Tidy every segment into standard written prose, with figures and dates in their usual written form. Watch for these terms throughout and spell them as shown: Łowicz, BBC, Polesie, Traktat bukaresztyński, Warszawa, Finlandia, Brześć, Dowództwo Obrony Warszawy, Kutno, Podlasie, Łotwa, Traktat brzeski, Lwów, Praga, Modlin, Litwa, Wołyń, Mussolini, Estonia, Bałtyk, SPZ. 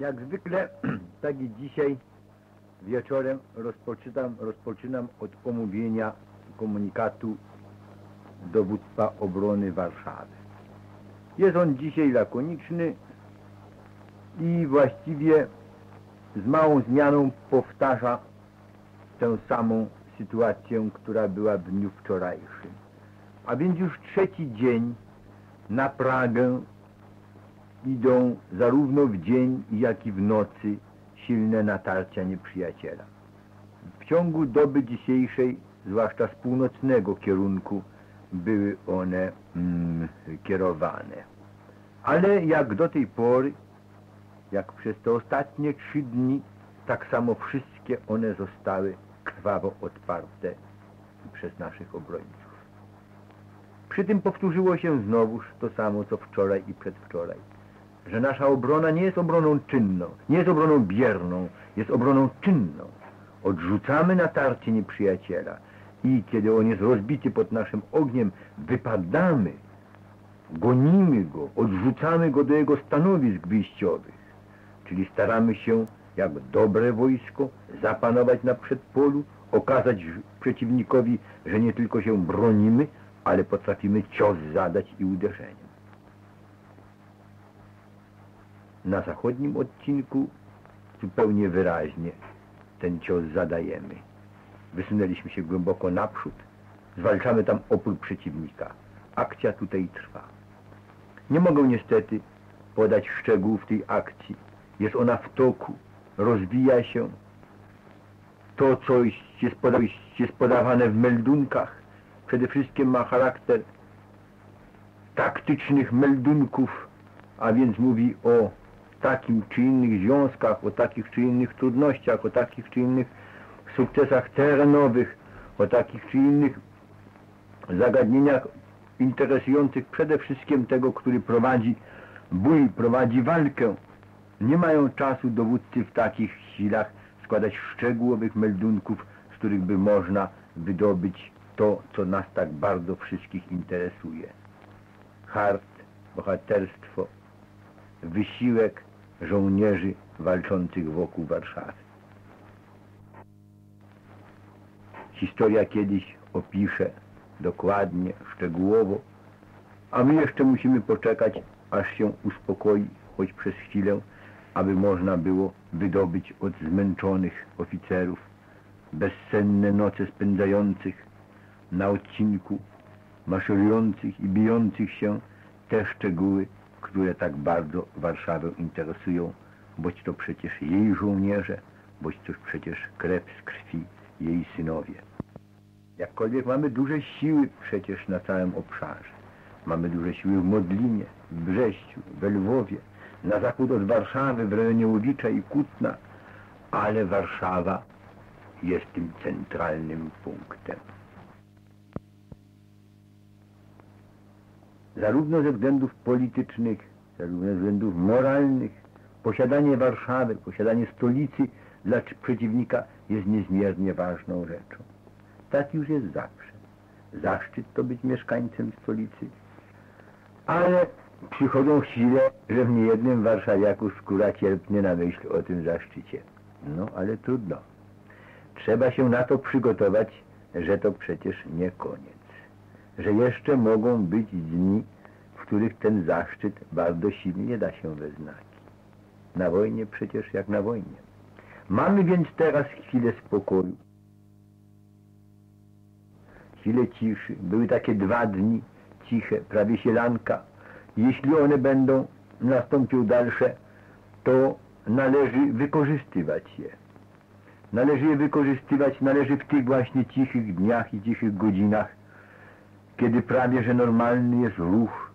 Jak zwykle, tak i dzisiaj wieczorem rozpoczynam od omówienia komunikatu Dowództwa Obrony Warszawy. Jest on dzisiaj lakoniczny i właściwie z małą zmianą powtarza tę samą sytuację, która była w dniu wczorajszym. A więc już trzeci dzień na Pragę idą zarówno w dzień, jak i w nocy silne natarcia nieprzyjaciela. W ciągu doby dzisiejszej, zwłaszcza z północnego kierunku, były one kierowane. Ale jak do tej pory, jak przez te ostatnie 3 dni, tak samo wszystkie one zostały krwawo otwarte przez naszych obrońców. Przy tym powtórzyło się znowuż to samo, co wczoraj i przedwczoraj, że nasza obrona nie jest obroną czynną, nie jest obroną bierną, jest obroną czynną. Odrzucamy natarcie nieprzyjaciela i kiedy on jest rozbity pod naszym ogniem, wypadamy, gonimy go, odrzucamy go do jego stanowisk wyjściowych. Czyli staramy się, jak dobre wojsko, zapanować na przedpolu, okazać przeciwnikowi, że nie tylko się bronimy, ale potrafimy cios zadać i uderzeniem. Na zachodnim odcinku zupełnie wyraźnie ten cios zadajemy. Wysunęliśmy się głęboko naprzód, zwalczamy tam opór przeciwnika. Akcja tutaj trwa. Nie mogę niestety podać szczegółów tej akcji. Jest ona w toku, rozwija się. To, co jest podawane w meldunkach, przede wszystkim ma charakter taktycznych meldunków, a więc mówi o takim czy innych związkach, o takich czy innych trudnościach, o takich czy innych sukcesach terenowych, o takich czy innych zagadnieniach interesujących przede wszystkim tego, który prowadzi bój, prowadzi walkę. Nie mają czasu dowódcy w takich chwilach składać szczegółowych meldunków, z których by można wydobyć to, co nas tak bardzo wszystkich interesuje. Hart, bohaterstwo, wysiłek żołnierzy walczących wokół Warszawy. Historia kiedyś opisze dokładnie, szczegółowo, a my jeszcze musimy poczekać, aż się uspokoi, choć przez chwilę, aby można było wydobyć od zmęczonych oficerów, bezsenne noce spędzających na odcinku, maszerujących i bijących się, te szczegóły, które tak bardzo Warszawę interesują, boć to przecież jej żołnierze, boć to przecież krew z krwi jej synowie. Jakkolwiek mamy duże siły przecież na całym obszarze. Mamy duże siły w Modlinie, w Brześciu, we Lwowie, na zachód od Warszawy, w rejonie Łowicza i Kutna, ale Warszawa jest tym centralnym punktem. Zarówno ze względów politycznych, zarówno ze względów moralnych, posiadanie Warszawy, posiadanie stolicy dla przeciwnika jest niezmiernie ważną rzeczą. Tak już jest zawsze. Zaszczyt to być mieszkańcem stolicy, ale przychodzą chwile, że w niejednym warszawiaku skóra cierpnie na myśl o tym zaszczycie. No, ale trudno. Trzeba się na to przygotować, że to przecież nie koniec. Że jeszcze mogą być dni, w których ten zaszczyt bardzo silnie da się we znaki. Na wojnie przecież jak na wojnie. Mamy więc teraz chwilę spokoju, chwilę ciszy. Były takie 2 dni ciche, prawie sielanka. Jeśli one będą nastąpiły dalsze, to należy wykorzystywać je. Należy je wykorzystywać, należy w tych właśnie cichych dniach i cichych godzinach, kiedy prawie że normalny jest ruch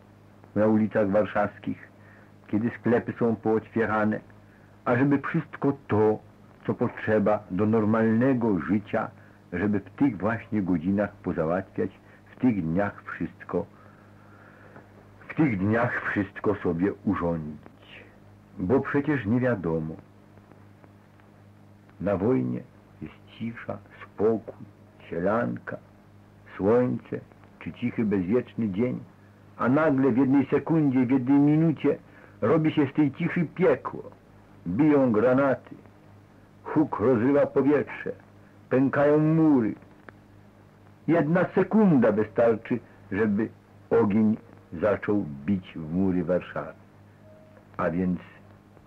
na ulicach warszawskich, kiedy sklepy są pootwierane, ażeby wszystko to, co potrzeba do normalnego życia, żeby w tych właśnie godzinach pozałatwiać, w tych dniach wszystko sobie urządzić. Bo przecież nie wiadomo. Na wojnie jest cisza, spokój, sielanka, słońce, czy cichy, bezwieczny dzień, a nagle w jednej sekundzie, w jednej minucie robi się z tej ciszy piekło. biją granaty, huk rozrywa powietrze, pękają mury. Jedna sekunda wystarczy, żeby ogień zaczął bić w mury Warszawy. A więc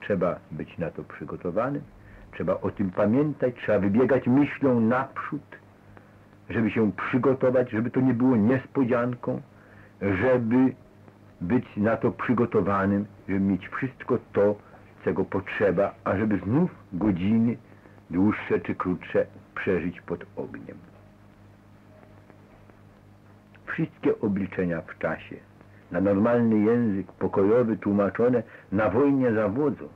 trzeba być na to przygotowanym, trzeba o tym pamiętać, trzeba wybiegać myślą naprzód, żeby się przygotować, żeby to nie było niespodzianką, żeby być na to przygotowanym, żeby mieć wszystko to, czego potrzeba, a żeby znów godziny dłuższe czy krótsze przeżyć pod ogniem. Wszystkie obliczenia w czasie, na normalny język pokojowy tłumaczone, na wojnie zawodzą.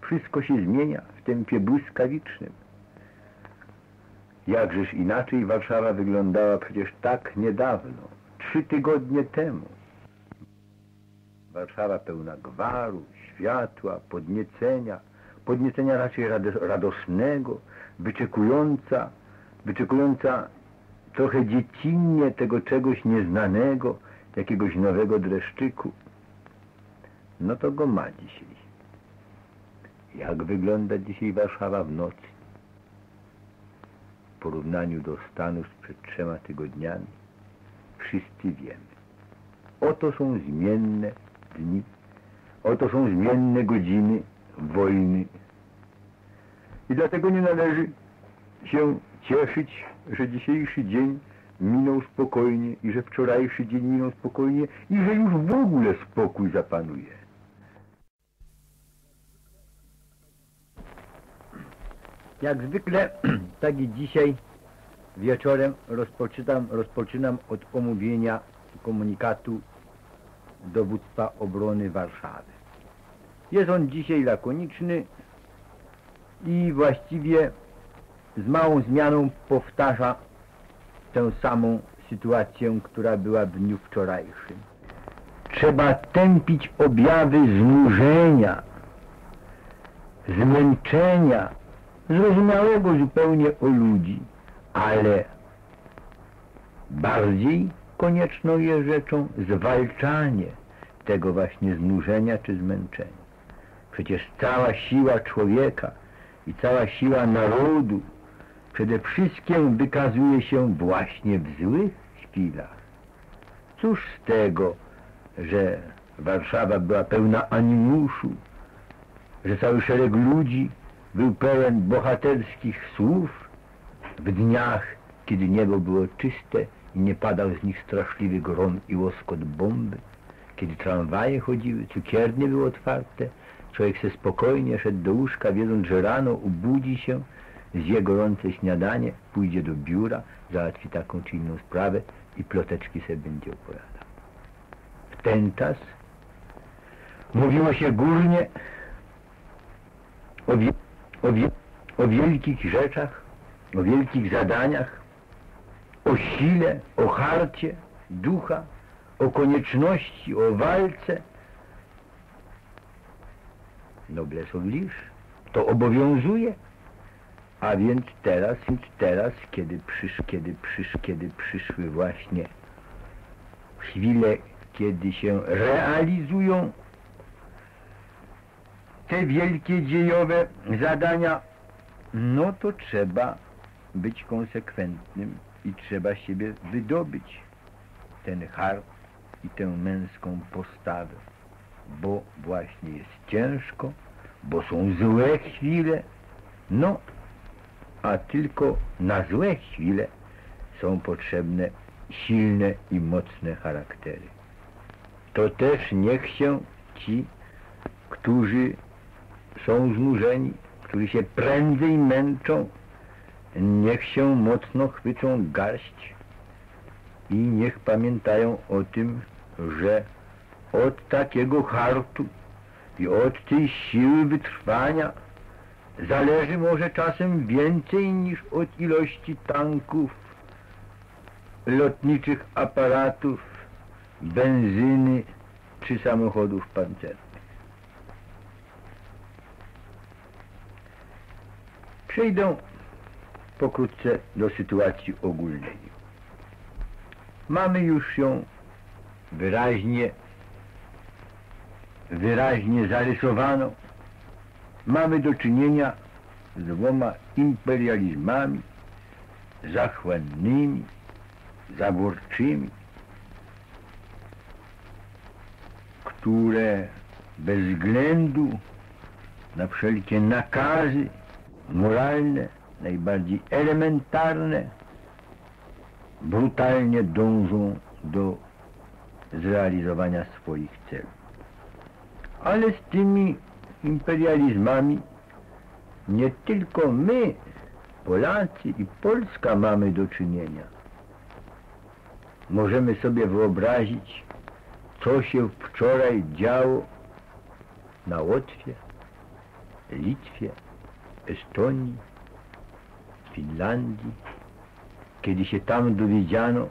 Wszystko się zmienia w tempie błyskawicznym. Jakżeż inaczej Warszawa wyglądała przecież tak niedawno, 3 tygodnie temu. Warszawa pełna gwaru, światła, podniecenia raczej radosnego, wyczekująca trochę dziecinnie tego czegoś nieznanego, jakiegoś nowego dreszczyku. No to go ma dzisiaj. Jak wygląda dzisiaj Warszawa w nocy? W porównaniu do stanu sprzed 3 tygodniami wszyscy wiemy. Oto są zmienne dni, oto są zmienne godziny wojny. I dlatego nie należy się cieszyć, że dzisiejszy dzień minął spokojnie i że wczorajszy dzień minął spokojnie i że już w ogóle spokój zapanuje. Jak zwykle, tak i dzisiaj wieczorem rozpoczynam od omówienia komunikatu Dowództwa Obrony Warszawy. Jest on dzisiaj lakoniczny i właściwie z małą zmianą powtarza tę samą sytuację, która była w dniu wczorajszym. Trzeba tępić objawy znużenia, zmęczenia, zrozumiałego zupełnie o ludzi, ale bardziej konieczną jest rzeczą zwalczanie tego właśnie znużenia czy zmęczenia. Przecież cała siła człowieka i cała siła narodu przede wszystkim wykazuje się właśnie w złych chwilach. Cóż z tego, że Warszawa była pełna animuszu, że cały szereg ludzi był pełen bohaterskich słów w dniach, kiedy niebo było czyste i nie padał z nich straszliwy grom i łoskot bomby, kiedy tramwaje chodziły, cukiernie były otwarte, człowiek se spokojnie szedł do łóżka, wiedząc, że rano obudzi się, zje gorące śniadanie, pójdzie do biura, załatwi taką czy inną sprawę i ploteczki se będzie opowiadał. W ten czas mówiło się górnie o wielkich rzeczach, o wielkich zadaniach, o sile, o harcie ducha, o konieczności, o walce. Noblesse oblige, to obowiązuje. A więc teraz, kiedy przyszły właśnie chwile, kiedy się realizują te wielkie dziejowe zadania, no to trzeba być konsekwentnym i trzeba siebie wydobyć, ten hart i tę męską postawę, bo właśnie jest ciężko, bo są złe chwile, no a tylko na złe chwile są potrzebne silne i mocne charaktery. To też niech się ci, którzy są znużeni, którzy się prędzej męczą, niech się mocno chwycą garść i niech pamiętają o tym, że od takiego hartu i od tej siły wytrwania zależy może czasem więcej niż od ilości tanków, lotniczych aparatów, benzyny czy samochodów pancernych. Przejdę pokrótce do sytuacji ogólnej. Mamy już ją wyraźnie zarysowaną mamy do czynienia z dwoma imperializmami zachłannymi, zaborczymi, które bez względu na wszelkie nakazy moralne, najbardziej elementarne, brutalnie dążą do zrealizowania swoich celów. Ale z tymi imperializmami nie tylko my, Polacy i Polska, mamy do czynienia. Możemy sobie wyobrazić, co się wczoraj działo na Łotwie, Litwie, Estonii, Finlandii, kiedy się tam dowiedziano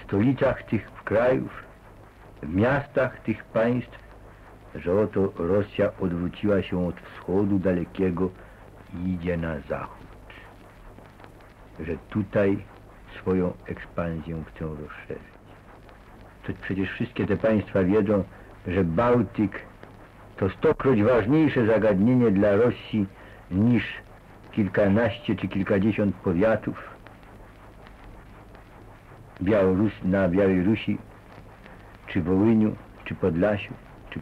w stolicach tych krajów, w miastach tych państw, że oto Rosja odwróciła się od wschodu dalekiego i idzie na zachód, że tutaj swoją ekspansję chcą rozszerzyć. To przecież wszystkie te państwa wiedzą, że Bałtyk to stokroć ważniejsze zagadnienie dla Rosji niż kilkanaście czy kilkadziesiąt powiatów na Białorusi, czy Wołyniu, czy Podlasiu, czy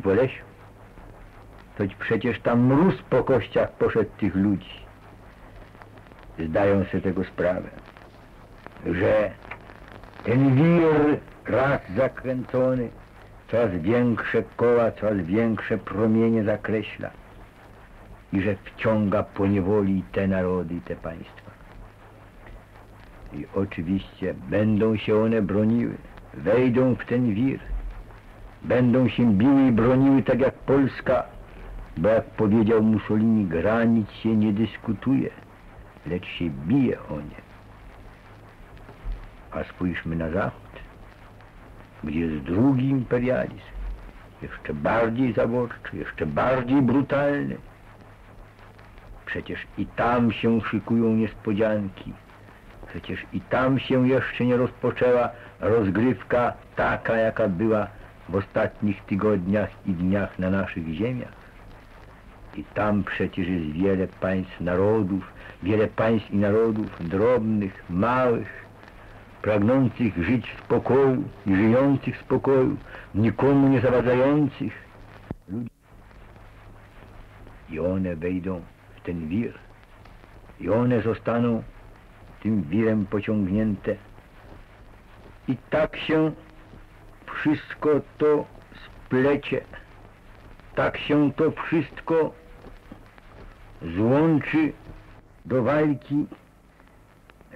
Polesiu. To przecież tam mróz po kościach poszedł tych ludzi. Zdają sobie tego sprawę, że ten wir raz zakręcony coraz większe koła, coraz większe promienie zakreśla i że wciąga poniewoli te narody i te państwa. I oczywiście będą się one broniły, wejdą w ten wir, będą się biły i broniły tak jak Polska, bo jak powiedział Mussolini, granic się nie dyskutuje, lecz się bije o nie. A spójrzmy na zachód, gdzie jest drugi imperializm, jeszcze bardziej zaborczy, jeszcze bardziej brutalny. Przecież i tam się szykują niespodzianki, przecież i tam się jeszcze nie rozpoczęła rozgrywka taka, jaka była w ostatnich tygodniach i dniach na naszych ziemiach. I tam przecież jest wiele państw, narodów, wiele państw i narodów drobnych, małych, pragnących żyć w spokoju i żyjących w spokoju, nikomu nie zawadzających ludzi. I one wejdą w ten wir. I one zostaną tym wirem pociągnięte. I tak się wszystko to splecie. Tak się to wszystko złączy do walki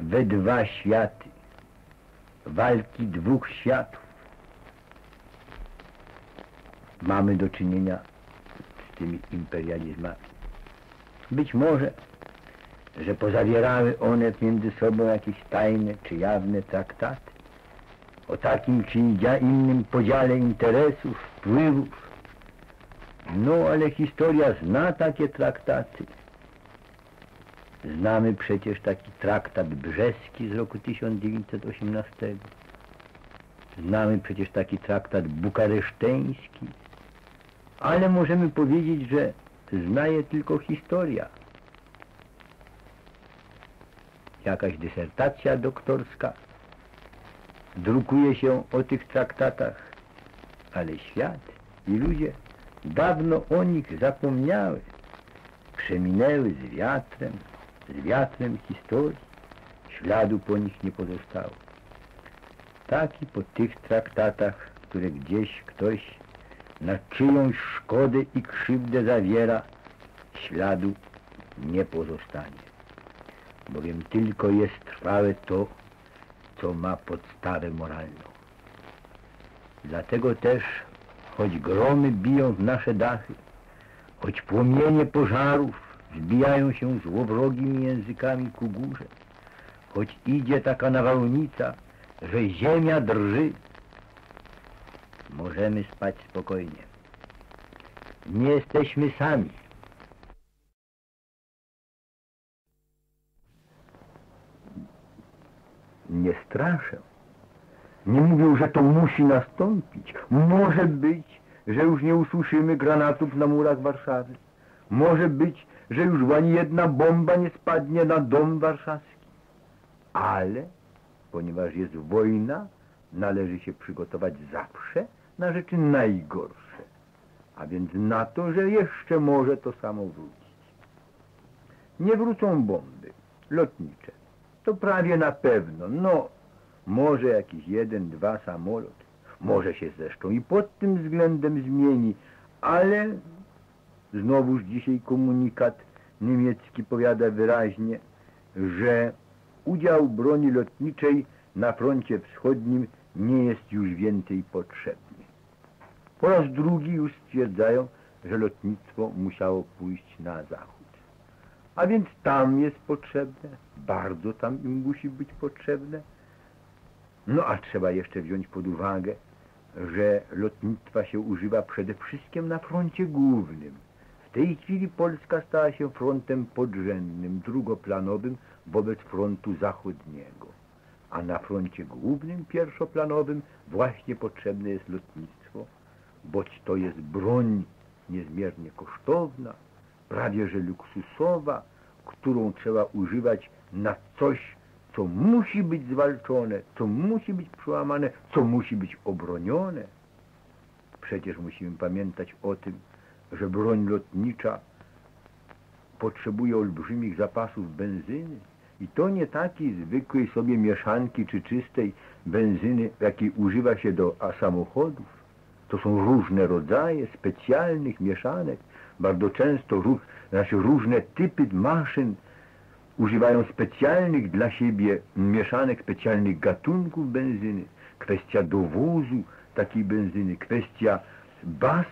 we dwa światy. Walki dwóch światów. Mamy do czynienia z tymi imperializmami. Być może, że pozawierały one między sobą jakieś tajne czy jawne traktaty o takim czy innym podziale interesów, wpływów. No ale historia zna takie traktaty. Znamy przecież taki traktat brzeski z roku 1918. Znamy przecież taki traktat bukaresztyński. Ale możemy powiedzieć, że zna je tylko historia. Jakaś dysertacja doktorska drukuje się o tych traktatach, ale świat i ludzie dawno o nich zapomniały. Przeminęły z wiatrem historii, śladu po nich nie pozostało. Tak i po tych traktatach, które gdzieś ktoś na czyjąś szkodę i krzywdę zawiera, śladu nie pozostanie, bowiem tylko jest trwałe to, co ma podstawę moralną. Dlatego też, choć gromy biją w nasze dachy, choć płomienie pożarów zbijają się złowrogimi językami ku górze, choć idzie taka nawałnica, że ziemia drży, możemy spać spokojnie. Nie jesteśmy sami. Nie straszę. Nie mówię, że to musi nastąpić. Może być, że już nie usłyszymy granatów na murach Warszawy. Może być, że już ani jedna bomba nie spadnie na dom warszawski. Ale, ponieważ jest wojna, należy się przygotować zawsze na rzeczy najgorsze. A więc na to, że jeszcze może to samo wrócić. Nie wrócą bomby lotnicze. To prawie na pewno. No, może jakiś jeden, dwa samolot. Może się zresztą i pod tym względem zmieni, ale znowuż dzisiaj komunikat niemiecki powiada wyraźnie, że udział broni lotniczej na froncie wschodnim nie jest już więcej potrzebny. Po raz drugi już stwierdzają, że lotnictwo musiało pójść na zachód. A więc tam jest potrzebne, bardzo tam im musi być potrzebne. No a trzeba jeszcze wziąć pod uwagę, że lotnictwa się używa przede wszystkim na froncie głównym. W tej chwili Polska stała się frontem podrzędnym, drugoplanowym wobec frontu zachodniego. A na froncie głównym, pierwszoplanowym właśnie potrzebne jest lotnictwo, boć to jest broń niezmiernie kosztowna, prawie że luksusowa, którą trzeba używać na coś, co musi być zwalczone, co musi być przełamane, co musi być obronione. Przecież musimy pamiętać o tym, że broń lotnicza potrzebuje olbrzymich zapasów benzyny i to nie takiej zwykłej sobie mieszanki czy czystej benzyny, jakiej używa się do samochodów. To są różne rodzaje specjalnych mieszanek, bardzo często różne typy maszyn, używają specjalnych dla siebie mieszanek, specjalnych gatunków benzyny. Kwestia dowozu takiej benzyny, kwestia baz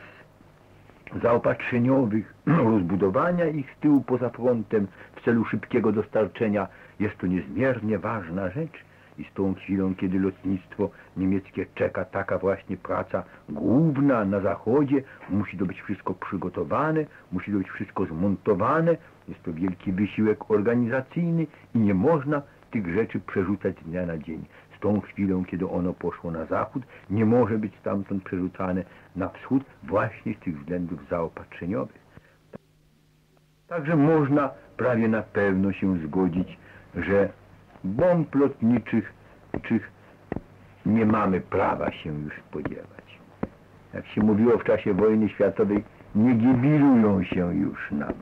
zaopatrzeniowych, rozbudowania ich z tyłu poza frontem w celu szybkiego dostarczenia. Jest to niezmiernie ważna rzecz i z tą chwilą, kiedy lotnictwo niemieckie czeka taka właśnie praca główna na zachodzie, musi to być wszystko przygotowane, musi to być wszystko zmontowane. Jest to wielki wysiłek organizacyjny i nie można tych rzeczy przerzucać z dnia na dzień. Z tą chwilą, kiedy ono poszło na zachód, nie może być stamtąd przerzucane na wschód właśnie z tych względów zaopatrzeniowych. Także można prawie na pewno się zgodzić, że bomb lotniczych nie mamy prawa się już spodziewać. Jak się mówiło w czasie wojny światowej, nie gibilują się już nam.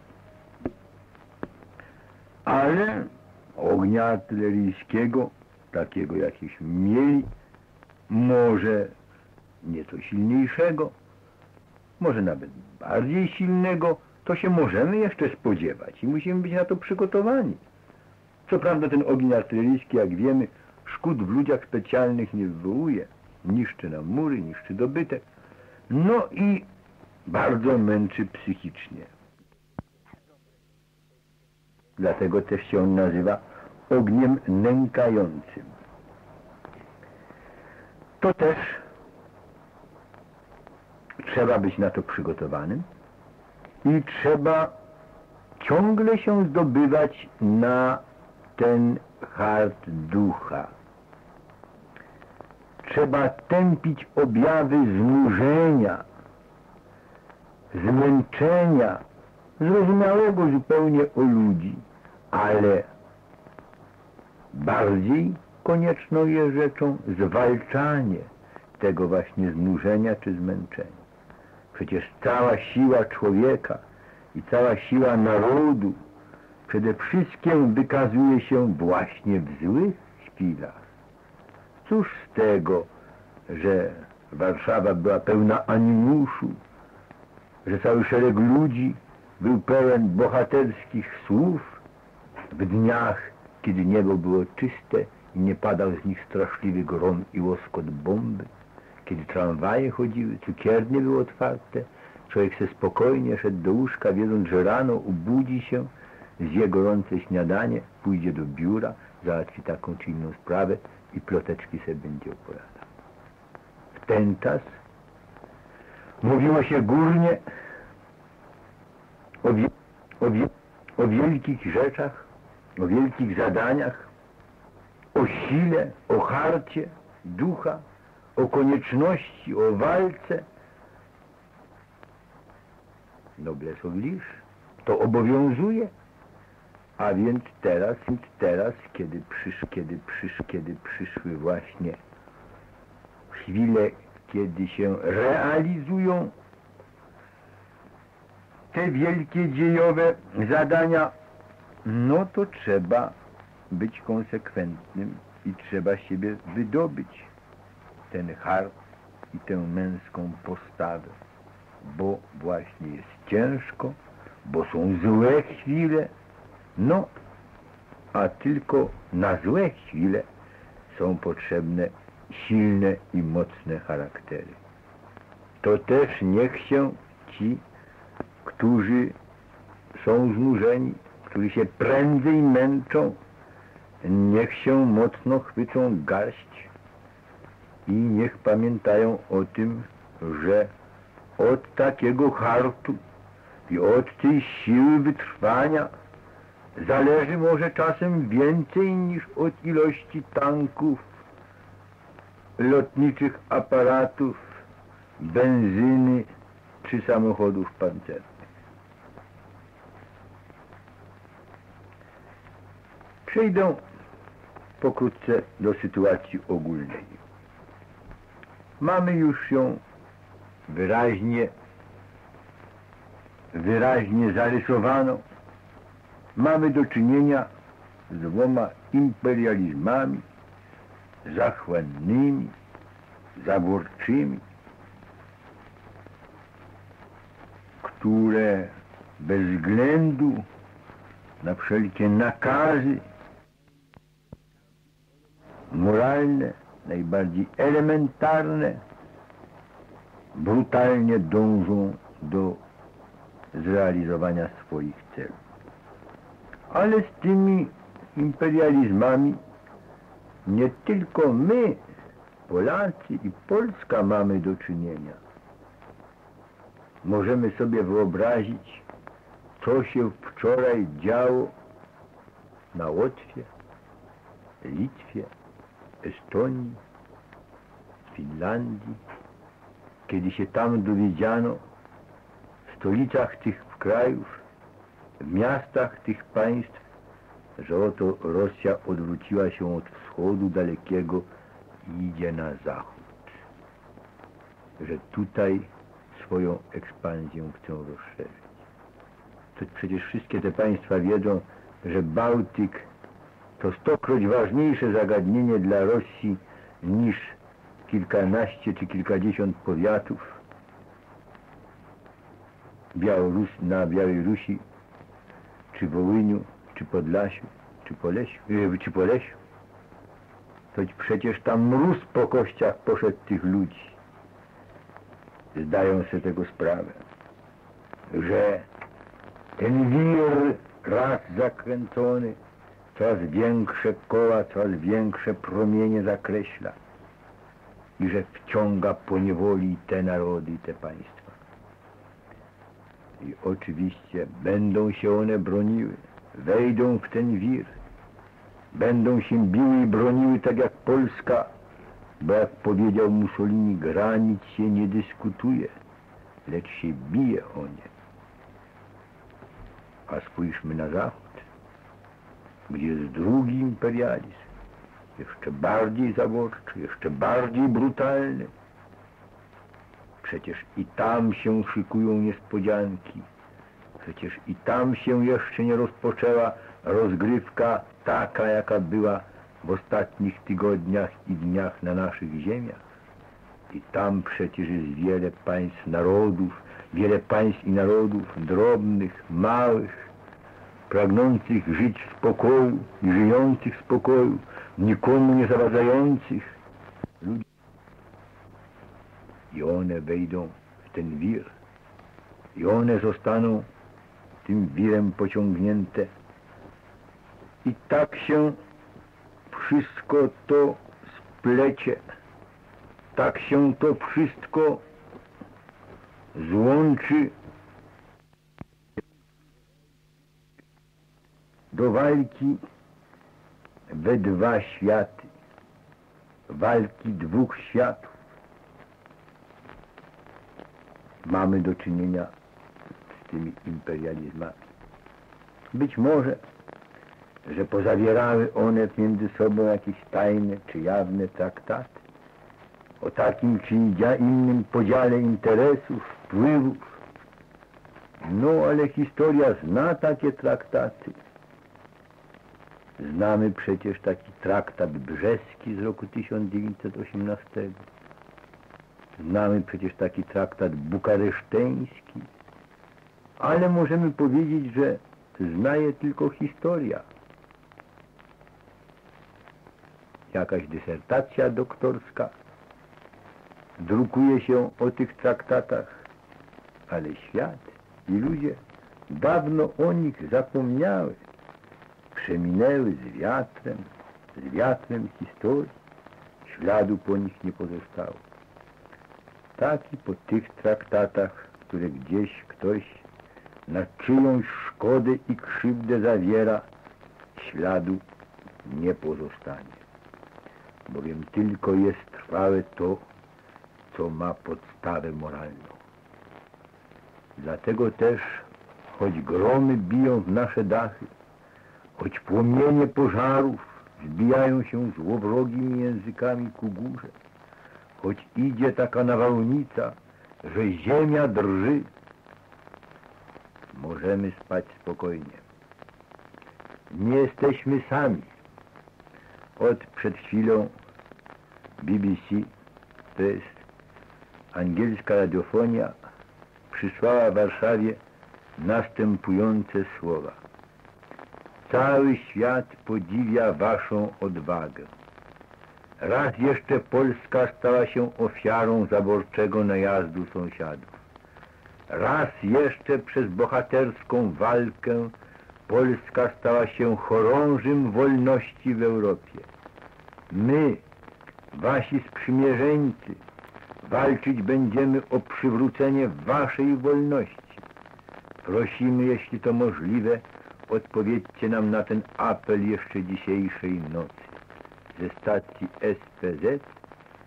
Ale ognia artyleryjskiego, takiego jakieśmy mieli, może nieco silniejszego, może nawet bardziej silnego, to się możemy jeszcze spodziewać i musimy być na to przygotowani. Co prawda ten ogień artyleryjski, jak wiemy, szkód w ludziach specjalnych nie wywołuje, niszczy nam mury, niszczy dobytek, no i bardzo męczy psychicznie. Dlatego też się on nazywa ogniem nękającym. To też trzeba być na to przygotowanym i trzeba ciągle się zdobywać na ten hart ducha. Trzeba tępić objawy znużenia, zmęczenia, zrozumiałego zupełnie u ludzi, ale bardziej konieczną jest rzeczą zwalczanie tego właśnie znużenia czy zmęczenia. Przecież cała siła człowieka i cała siła narodu przede wszystkim wykazuje się właśnie w złych chwilach. Cóż z tego, że Warszawa była pełna animuszu, że cały szereg ludzi był pełen bohaterskich słów w dniach, kiedy niebo było czyste i nie padał z nich straszliwy grom i łoskot bomby, kiedy tramwaje chodziły, cukiernie były otwarte, człowiek se spokojnie szedł do łóżka, wiedząc, że rano obudzi się, zje gorące śniadanie, pójdzie do biura, załatwi taką czy inną sprawę i ploteczki se będzie opowiadał. W ten czas mówiło się górnie o wielkich rzeczach, o wielkich zadaniach, o sile, o harcie ducha, o konieczności, o walce, noblesse oblige, to obowiązuje. A więc teraz, kiedy przyszły właśnie chwile, kiedy się realizują te wielkie dziejowe zadania, no to trzeba być konsekwentnym i trzeba siebie wydobyć, ten hart i tę męską postawę, bo właśnie jest ciężko, bo są złe chwile, no a tylko na złe chwile są potrzebne silne i mocne charaktery. To też niech się ci, którzy są znużeni, którzy się prędzej męczą, niech się mocno chwycą garść i niech pamiętają o tym, że od takiego hartu i od tej siły wytrwania zależy może czasem więcej niż od ilości tanków, lotniczych aparatów, benzyny czy samochodów pancernych. Przejdę pokrótce do sytuacji ogólnej. Mamy już ją wyraźnie zarysowaną. Mamy do czynienia z dwoma imperializmami zachłannymi, zaborczymi, które bez względu na wszelkie nakazy moralne, najbardziej elementarne, brutalnie dążą do zrealizowania swoich celów. Ale z tymi imperializmami nie tylko my, Polacy i Polska, mamy do czynienia. Możemy sobie wyobrazić, co się wczoraj działo na Łotwie, Litwie, Estonii, Finlandii, kiedy się tam dowiedziano w stolicach tych krajów, w miastach tych państw, że oto Rosja odwróciła się od wschodu dalekiego i idzie na zachód, że tutaj swoją ekspansję chcą rozszerzyć. To przecież wszystkie te państwa wiedzą, że Bałtyk to stokroć ważniejsze zagadnienie dla Rosji niż kilkanaście czy kilkadziesiąt powiatów na Białorusi, czy Wołyniu, czy Podlasiu, czy Polesiu. To przecież tam mróz po kościach poszedł tych ludzi. Zdają sobie tego sprawę, że ten wir raz zakręcony coraz większe koła, coraz większe promienie zakreśla i że wciąga poniewoli te narody i te państwa. I oczywiście będą się one broniły, wejdą w ten wir, będą się biły i broniły tak jak Polska, bo jak powiedział Mussolini, granic się nie dyskutuje, lecz się bije o nie. A spójrzmy na zachód, gdzie jest drugi imperializm, jeszcze bardziej zaborczy, jeszcze bardziej brutalny. Przecież i tam się szykują niespodzianki. Przecież i tam się jeszcze nie rozpoczęła rozgrywka taka, jaka była w ostatnich tygodniach i dniach na naszych ziemiach. I tam przecież jest wiele państw, narodów, drobnych, małych, pragnących żyć w spokoju i żyjących w spokoju, nikomu nie zawadzających ludzi. I one wejdą w ten wir. I one zostaną tym wirem pociągnięte. I tak się wszystko to splecie. Tak się to wszystko złączy do walki we dwa światy. Walki dwóch światów. Mamy do czynienia z tymi imperializmami. Być może, że pozawierały one między sobą jakieś tajne czy jawne traktaty o takim czy innym podziale interesów, wpływów. No, ale historia zna takie traktaty. Znamy przecież taki traktat brzeski z roku 1918. Znamy przecież taki traktat bukaresztyński. Ale możemy powiedzieć, że zna je tylko historia. Jakaś dysertacja doktorska drukuje się o tych traktatach, ale świat i ludzie dawno o nich zapomniały. Przeminęły z wiatrem historii, śladu po nich nie pozostało. Tak i po tych traktatach, które gdzieś ktoś na czyjąś szkodę i krzywdę zawiera, śladu nie pozostanie, bowiem tylko jest trwałe to, co ma podstawę moralną. Dlatego też, choć gromy biją w nasze dachy, choć płomienie pożarów zbijają się złowrogimi językami ku górze, choć idzie taka nawałnica, że ziemia drży, możemy spać spokojnie. Nie jesteśmy sami. Od przed chwilą BBC, to jest angielska radiofonia, przysłała Warszawie następujące słowa. Cały świat podziwia waszą odwagę. Raz jeszcze Polska stała się ofiarą zaborczego najazdu sąsiadów. Raz jeszcze przez bohaterską walkę Polska stała się chorążym wolności w Europie. My, wasi sprzymierzeńcy, walczyć będziemy o przywrócenie waszej wolności. Prosimy, jeśli to możliwe, odpowiedzcie nam na ten apel jeszcze dzisiejszej nocy. Ze stacji SPZ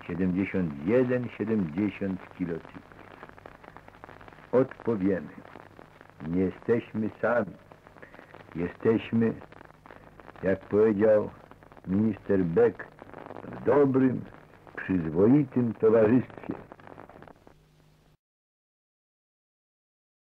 71-70 kilocykli. Odpowiemy. Nie jesteśmy sami. Jesteśmy, jak powiedział minister Beck, w dobrym, przyzwoitym towarzystwie.